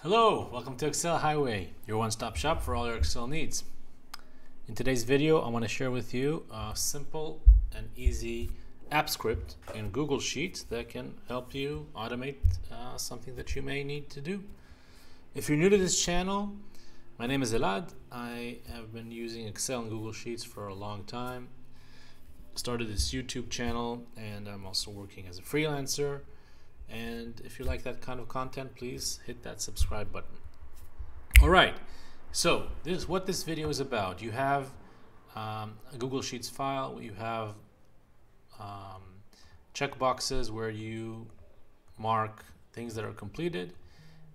Hello, welcome to Excel Highway, your one-stop shop for all your Excel needs. In today's video, I want to share with you a simple and easy app script in Google Sheets that can help you automate something that you may need to do. If you're new to this channel, my name is Elad. I have been using Excel and Google Sheets for a long time. Started this YouTube channel, and I'm also working as a freelancer. And if you like that kind of content, please hit that subscribe button. All right, so this is what this video is about. You have a Google Sheets file. You have checkboxes where you mark things that are completed,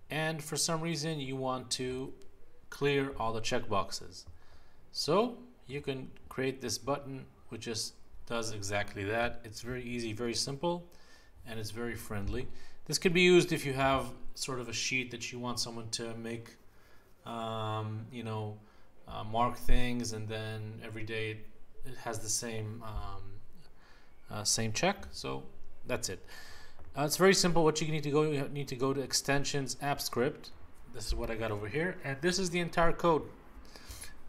and for some reason you want to clear all the checkboxes. So you can create this button which just does exactly that. It's very easy, very simple, and it's very friendly. This could be used if you have sort of a sheet that you want someone to make, mark things, and then every day it has the same same check. So that's it. It's very simple. What you need to go to extensions, App Script. This is what I got over here, and this is the entire code.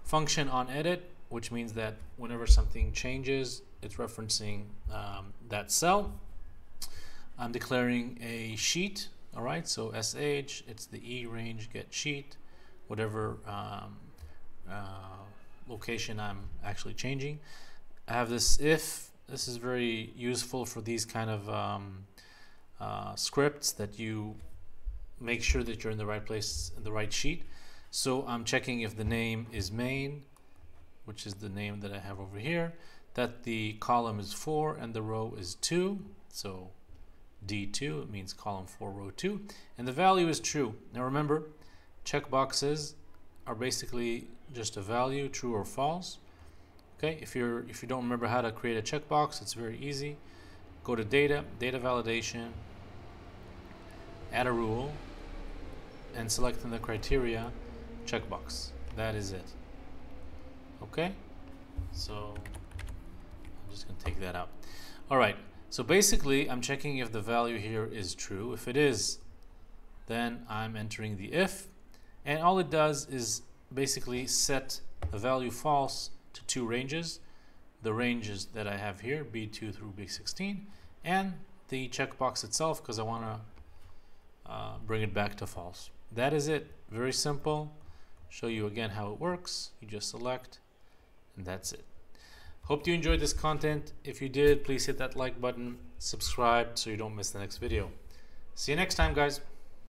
Function on edit, which means that whenever something changes, it's referencing that cell. I'm declaring a sheet, all right? So SH, it's the E range get sheet, whatever location I'm actually changing. I have this if. This is very useful for these kind of scripts that you make sure that you're in the right place, in the right sheet. So I'm checking if the name is main, which is the name that I have over here, that the column is 4 and the row is 2. So D2, it means column 4, row 2, and the value is true. Now remember, checkboxes are basically just a value, true or false. Okay, if you don't remember how to create a checkbox, it's very easy. Go to data validation, add a rule, and select in the criteria checkbox. That is it. Okay, so I'm just gonna take that out. All right, so basically I'm checking if the value here is true. If it is, then I'm entering the if, and all it does is basically set the value false to two ranges, the ranges that I have here, B2 through B16, and the checkbox itself, because I want to bring it back to false. That is it. Very simple. Show you again how it works. You just select, and that's it. Hope you enjoyed this content. If you did, please hit that like button, subscribe so you don't miss the next video. See you next time, guys.